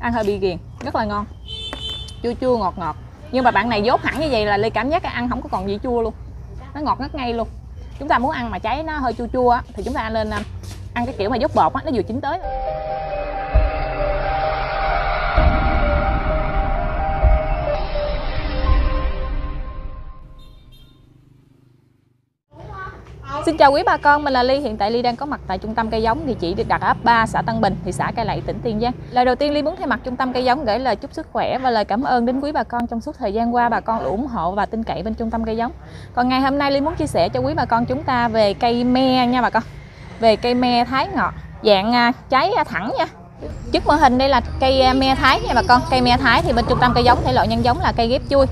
ăn hơi bị ghiền, rất là ngon, chua chua ngọt ngọt. Nhưng mà bạn này dốt hẳn như vậy là Ly cảm giác ăn không có còn vị chua luôn, nó ngọt ngất ngay luôn. Chúng ta muốn ăn mà cháy nó hơi chua chua á, thì chúng ta nên ăn cái kiểu mà dốt bột á, nó vừa chín tới. Xin chào quý bà con, mình là Ly. Hiện tại Ly đang có mặt tại Trung tâm Cây Giống, địa chỉ được đặt ở ấp 3, xã Tân Bình, thị xã Cai Lậy, tỉnh Tiền Giang. Lời đầu tiên Ly muốn thay mặt Trung tâm Cây Giống gửi lời chúc sức khỏe và lời cảm ơn đến quý bà con trong suốt thời gian qua bà con ủng hộ và tin cậy bên Trung tâm Cây Giống. Còn ngày hôm nay Ly muốn chia sẻ cho quý bà con chúng ta về cây me nha bà con. Về cây me thái ngọt, dạng trái thẳng nha. Trước mô hình đây là cây me thái nha bà con. Cây me thái thì bên Trung tâm Cây Giống thể loại nhân giống là cây ghép chui.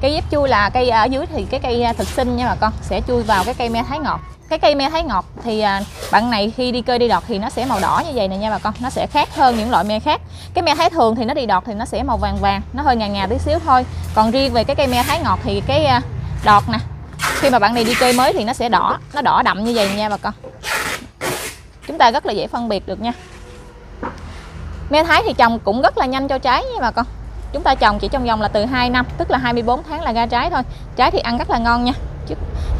Cây ghép chui là cây ở dưới thì cái cây thực sinh nha bà con, sẽ chui vào cái cây me thái ngọt. Cái cây me thái ngọt thì bạn này khi đi cơi đi đọt thì nó sẽ màu đỏ như vậy này nha bà con. Nó sẽ khác hơn những loại me khác. Cái me thái thường thì nó đi đọt thì nó sẽ màu vàng vàng, nó hơi ngà tí xíu thôi. Còn riêng về cái cây me thái ngọt thì cái đọt nè, khi mà bạn này đi cơi mới thì nó sẽ đỏ, nó đỏ đậm như vậy nha bà con. Chúng ta rất là dễ phân biệt được nha. Me thái thì trồng cũng rất là nhanh cho trái nha bà con. Chúng ta trồng chỉ trong vòng là từ 2 năm, tức là 24 tháng là ra trái thôi. Trái thì ăn rất là ngon nha.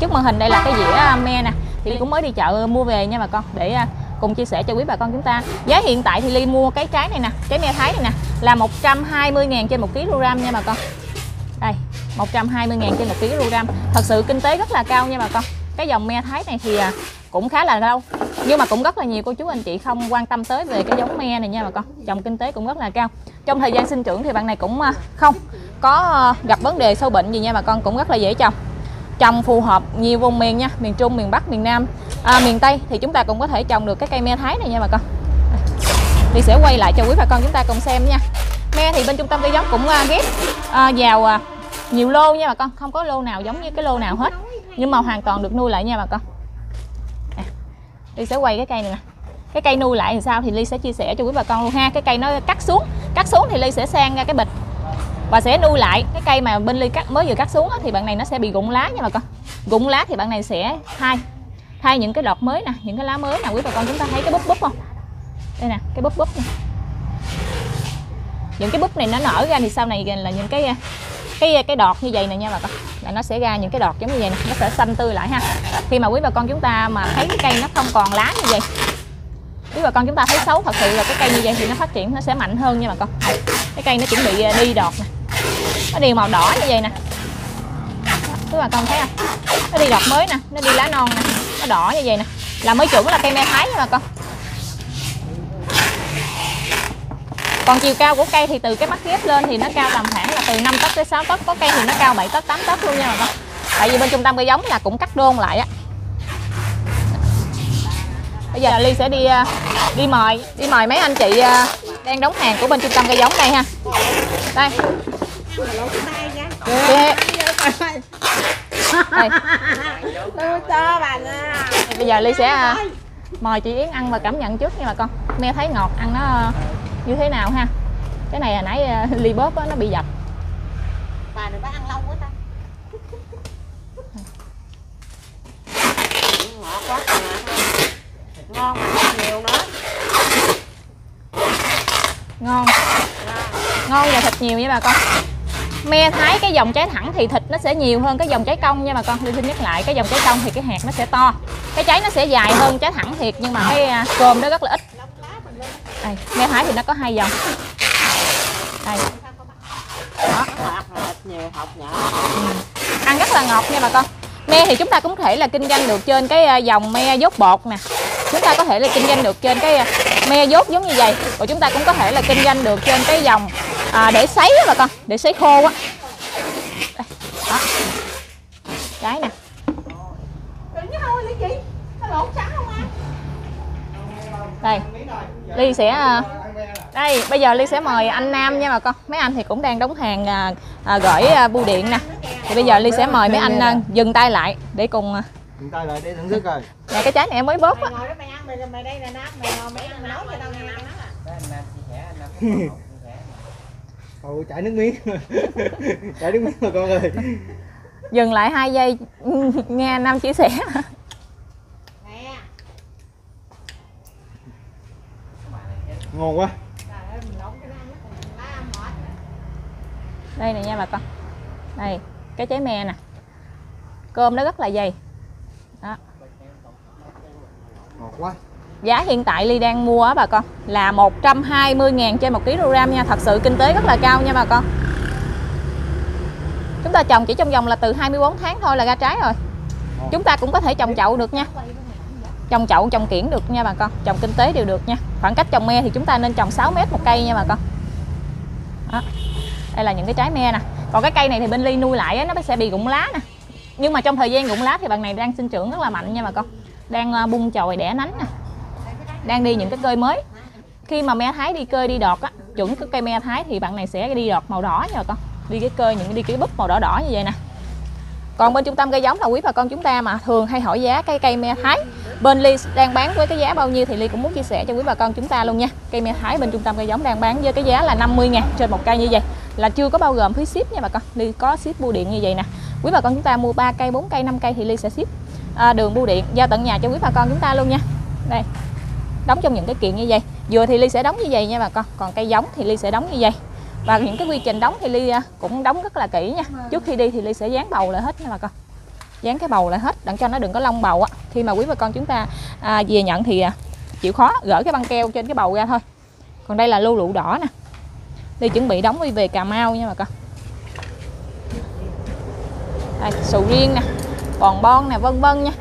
Trước màn hình đây là cái dĩa me nè, thì Ly cũng mới đi chợ mua về nha bà con, để cùng chia sẻ cho quý bà con chúng ta. Giá hiện tại thì Ly mua cái trái này nè, trái me thái này nè, là 120.000 trên 1 kg nha bà con. Đây, 120.000 trên 1 kg. Thật sự kinh tế rất là cao nha bà con. Cái dòng me thái này thì cũng khá là lâu, nhưng mà cũng rất là nhiều cô chú anh chị không quan tâm tới về cái giống me này nha bà con. Trồng kinh tế cũng rất là cao. Trong thời gian sinh trưởng thì bạn này cũng không có gặp vấn đề sâu bệnh gì nha bà con, cũng rất là dễ trồng. Trồng phù hợp nhiều vùng miền nha, miền Trung, miền Bắc, miền Nam, miền Tây thì chúng ta cũng có thể trồng được cái cây me thái này nha bà con. Thì sẽ quay lại cho quý bà con chúng ta cùng xem nha. Me thì bên Trung tâm Cây Giống cũng ghép vào nhiều lô nha bà con, không có lô nào giống như cái lô nào hết, nhưng mà hoàn toàn được nuôi lại nha bà con. Ly sẽ quay cái cây này nè. Cái cây nuôi lại thì sao thì Ly sẽ chia sẻ cho quý bà con luôn ha. Cái cây nó cắt xuống thì Ly sẽ sang ra cái bịch và sẽ nuôi lại. Cái cây mà bên Ly mới vừa cắt xuống thì bạn này nó sẽ bị rụng lá nha bà con. Rụng lá thì bạn này sẽ thay những cái đọt mới nè, những cái lá mới nè. Quý bà con chúng ta thấy cái búp búp không? Đây nè, cái búp búp nè. Những cái búp này nó nở ra thì sau này là những cái đọt như vậy nè nha bà con, là nó sẽ ra những cái đọt giống như vậy nè, nó sẽ xanh tươi lại ha. Khi mà quý bà con chúng ta mà thấy cái cây nó không còn lá như vậy, quý bà con chúng ta thấy xấu thật sự là cái cây như vậy thì nó phát triển nó sẽ mạnh hơn nha bà con. Cái cây nó chuẩn bị đi đọt nè, nó đi màu đỏ như vậy nè, quý bà con thấy không? Nó đi đọt mới nè, nó đi lá non nè, nó đỏ như vậy nè, là mới chuẩn là cây me thái nha bà con. Còn chiều cao của cây thì từ cái mắt ghép lên thì nó cao tầm khoảng là từ 5 tấc tới 6 tấc, có cây thì nó cao 7 tấc, 8 tấc luôn nha bà con. Tại vì bên Trung tâm Cây Giống là cũng cắt đôn lại á. Bây giờ Ly sẽ đi mời mấy anh chị đang đóng hàng của bên Trung tâm Cây Giống đây ha. Đây. Đây. Bây giờ Ly sẽ mời chị Yến ăn và cảm nhận trước nha bà con. Me thái ngọt ăn nó như thế nào ha. Cái này hồi nãy Ly bóp nó bị dập. Bà này bà ăn lâu quá ta. Ngọt quá à. Ngon mà nhiều nữa. Ngon. Ngon và thịt nhiều nha bà con. Me thái cái dòng trái thẳng thì thịt nó sẽ nhiều hơn cái dòng trái cong nha bà con. Ly xin nhắc lại, cái dòng trái cong thì cái hạt nó sẽ to, cái trái nó sẽ dài hơn trái thẳng thiệt, nhưng mà cái cơm nó rất là ít. Đây, me thái thì nó có 2 dòng. Đây. Đó. Ăn rất là ngọt nha bà con. Me thì chúng ta cũng có thể là kinh doanh được trên cái dòng me dốt bột nè. Chúng ta có thể là kinh doanh được trên cái me dốt giống như vậy. Và chúng ta cũng có thể là kinh doanh được trên cái dòng để sấy á bà con, để sấy khô á. Trái nè. Đây. Ly sẽ đây, bây giờ Ly sẽ mời anh Nam nha bà con. Mấy anh thì cũng đang đóng hàng gửi bưu điện nè. Thì bây giờ Ly sẽ mời mấy anh dừng tay lại để cùng dừng tay lại để thưởng thức rồi. Nè cái trái này em mới bóp á. Chảy nước miếng. Chảy nước miếng rồi con ơi. Dừng lại 2 giây nghe Nam chia sẻ. Ngon quá. Đây này nha bà con. Đây, cái trái me nè. Cơm nó rất là dày. Đó. Ngọt quá. Giá hiện tại Ly đang mua á bà con là 120.000 trên 1 kg nha. Thật sự kinh tế rất là cao nha bà con. Chúng ta trồng chỉ trong vòng là từ 24 tháng thôi là ra trái rồi. Chúng ta cũng có thể trồng chậu được nha. Trồng chậu, trồng kiển được nha bà con. Trồng kinh tế đều được nha. Khoảng cách trồng me thì chúng ta nên trồng 6 mét một cây nha bà con. Đó. Đây là những cái trái me nè. Còn cái cây này thì bên Ly nuôi lại nó sẽ bị rụng lá nè. Nhưng mà trong thời gian rụng lá thì bạn này đang sinh trưởng rất là mạnh nha bà con. Đang bung chồi đẻ nánh nè. Đang đi những cái cơi mới. Khi mà me Thái đi cơi đi đọt á, chuẩn cái cây me Thái thì bạn này sẽ đi đọt màu đỏ nha bà con. Đi cái cơi những đi cái búp màu đỏ đỏ như vậy nè. Còn bên trung tâm cây giống là quý bà con chúng ta mà thường hay hỏi giá cái cây me Thái, bên Ly đang bán với cái giá bao nhiêu thì Ly cũng muốn chia sẻ cho quý bà con chúng ta luôn nha. Cây me Thái bên trung tâm cây giống đang bán với cái giá là 50.000 trên một cây như vậy, là chưa có bao gồm phí ship nha bà con. Ly có ship bưu điện như vậy nè. Quý bà con chúng ta mua 3 cây, 4 cây, 5 cây thì Ly sẽ ship đường bưu điện giao tận nhà cho quý bà con chúng ta luôn nha. Đây. Đóng trong những cái kiện như vậy. Dừa thì Ly sẽ đóng như vậy nha bà con. Còn cây giống thì Ly sẽ đóng như vậy. Và những cái quy trình đóng thì Ly cũng đóng rất là kỹ nha. Trước khi đi thì Ly sẽ dán bầu lại hết nha bà con. Dán cái bầu lại hết đặng cho nó đừng có lông bầu á. Khi mà quý bà con chúng ta về nhận thì chịu khó gỡ cái băng keo trên cái bầu ra thôi. Còn đây là lưu lụ đỏ nè. Ly chuẩn bị đóng đi về Cà Mau nha bà con. Đây, sầu riêng nè, bòn bon nè, vân vân nha.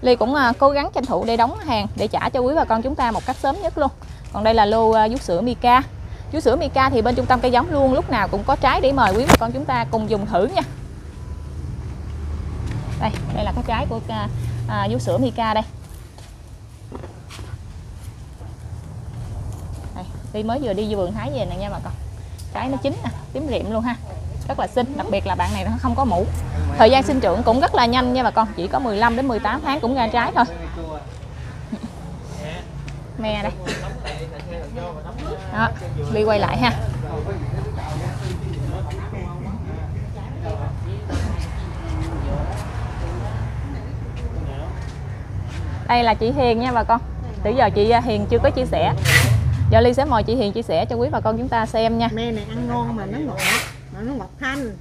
Ly cũng cố gắng tranh thủ để đóng hàng để trả cho quý bà con chúng ta một cách sớm nhất luôn. Còn đây là lô vú sữa Mika. Vú sữa Mika thì bên trung tâm cây giống luôn lúc nào cũng có trái để mời quý bà con chúng ta cùng dùng thử nha. Đây, đây là cái trái của vú sữa Mika đây. Đây, Ly mới vừa đi vườn hái về nè nha bà con. Trái nó chín nè, tím liệm luôn ha. Rất là xinh, đặc biệt là bạn này nó không có mũ. Thời gian sinh trưởng cũng rất là nhanh nha bà con, chỉ có 15 đến 18 tháng cũng ra trái thôi. Me đây. Đó, Ly quay lại ha. Đây là chị Hiền nha bà con. Từ giờ chị Hiền chưa có chia sẻ. Giờ Ly sẽ mời chị Hiền chia sẻ cho quý bà con chúng ta xem nha. Me này ăn ngon mà nó ngọt. Mà nó ngọt thanh.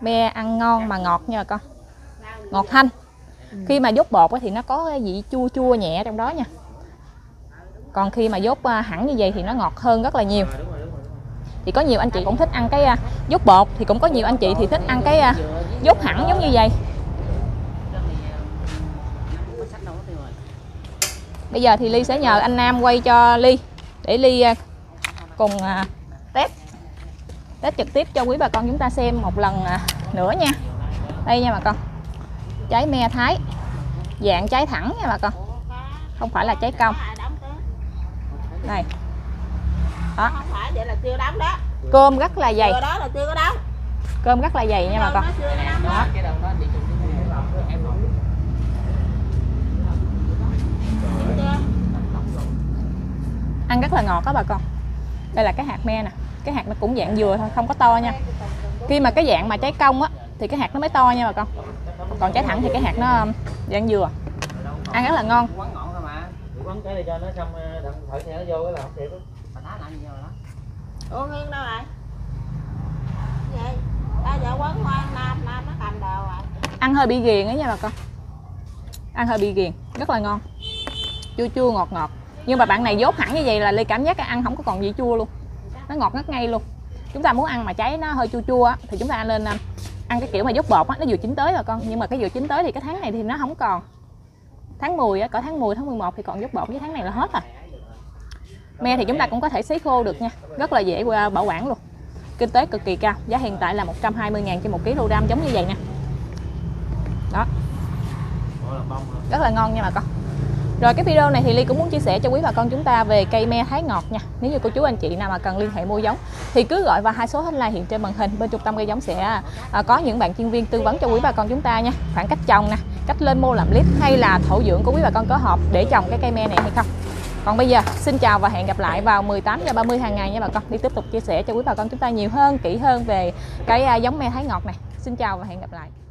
Me ăn ngon mà ngọt nha bà con. Ngọt thanh. Khi mà dốt bột thì nó có vị chua chua nhẹ trong đó nha. Còn khi mà dốt hẳn như vậy thì nó ngọt hơn rất là nhiều. Thì có nhiều anh chị cũng thích ăn cái dốt bột. Thì cũng có nhiều anh chị thì thích ăn cái dốt hẳn giống như vậy. Bây giờ thì Ly sẽ nhờ anh Nam quay cho Ly. Để Ly cùng test trực tiếp cho quý bà con chúng ta xem một lần nữa nha. Đây nha bà con. Trái me Thái. Dạng trái thẳng nha bà con. Không phải là trái cong. Này. Đó. Không phải vậy là chưa đóng đó. Cơm rất là dày. Đó là chưa có đóng. Cơm rất là dày nha bà con. Đó. Ăn rất là ngọt đó bà con. Đây là cái hạt me nè. Cái hạt nó cũng dạng dừa thôi, không có to nha. Khi mà cái dạng mà trái cong á thì cái hạt nó mới to nha bà con. Còn trái thẳng thì cái hạt nó dạng dừa. Ăn rất là ngon. Ăn hơi bị ghiền á nha bà con. Ăn hơi bị ghiền, rất là ngon. Chua chua ngọt ngọt. Nhưng mà bạn này dốt hẳn như vậy là Ly cảm giác cái ăn không có còn vị chua luôn. Nó ngọt ngất ngay luôn. Chúng ta muốn ăn mà trái nó hơi chua chua á, thì chúng ta nên ăn cái kiểu mà dốt bột á, nó vừa chín tới rồi con. Nhưng mà cái vừa chín tới thì cái tháng này thì nó không còn. Tháng 10 á, cỡ tháng 10, tháng 11 thì còn dốt bột, với tháng này là hết rồi. Me thì chúng ta cũng có thể sấy khô được nha. Rất là dễ bảo quản luôn. Kinh tế cực kỳ cao. Giá hiện tại là 120.000 trên 1 kg giống như vậy nè. Đó. Rất là ngon nha bà con. Rồi cái video này thì Ly cũng muốn chia sẻ cho quý bà con chúng ta về cây me Thái ngọt nha. Nếu như cô chú anh chị nào mà cần liên hệ mua giống thì cứ gọi vào hai số hotline hiện trên màn hình. Bên trung tâm cây giống sẽ có những bạn chuyên viên tư vấn cho quý bà con chúng ta nha. Khoảng cách trồng nè, cách lên mô làm clip hay là thổ dưỡng của quý bà con có hợp để trồng cái cây me này hay không. Còn bây giờ xin chào và hẹn gặp lại vào 18h30 hàng ngày nha bà con. Đi tiếp tục chia sẻ cho quý bà con chúng ta nhiều hơn, kỹ hơn về cái giống me Thái ngọt này. Xin chào và hẹn gặp lại.